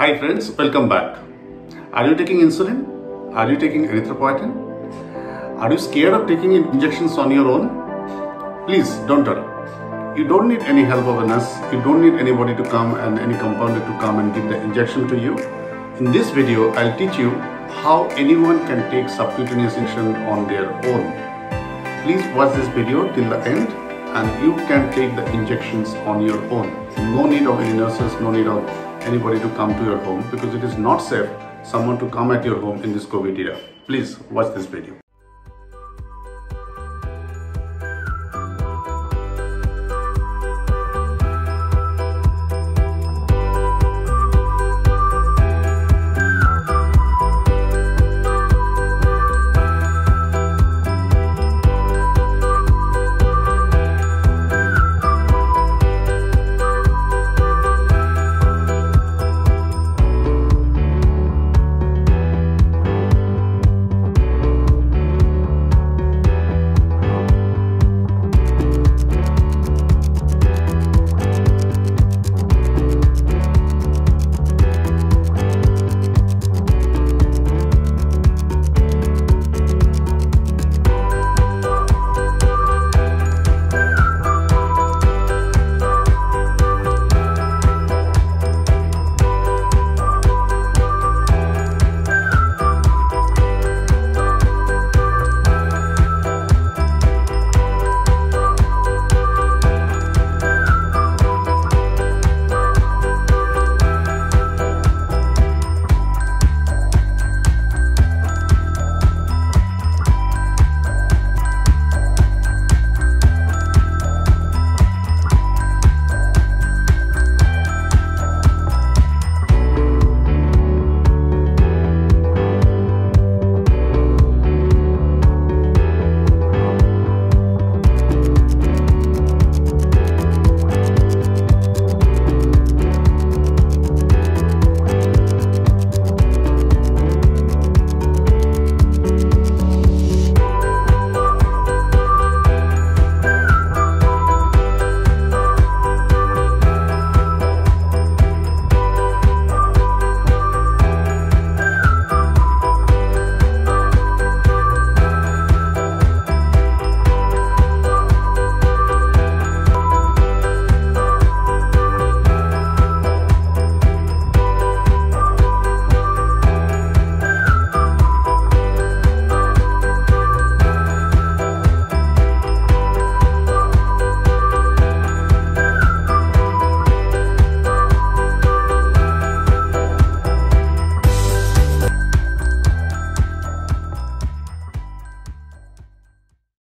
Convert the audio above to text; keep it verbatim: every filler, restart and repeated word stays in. Hi friends, welcome back. Are you taking insulin? Are you taking erythropoietin? Are you scared of taking injections on your own? Please don't worry. You don't need any help of a nurse. You don't need anybody to come and any compounder to come and give the injection to you. In this video, I'll teach you how anyone can take subcutaneous insulin on their own. Please watch this video till the end and you can take the injections on your own. No need of any nurses, no need of anybody to come to your home because it is not safe someone to come at your home in this COVID era. Please watch this video.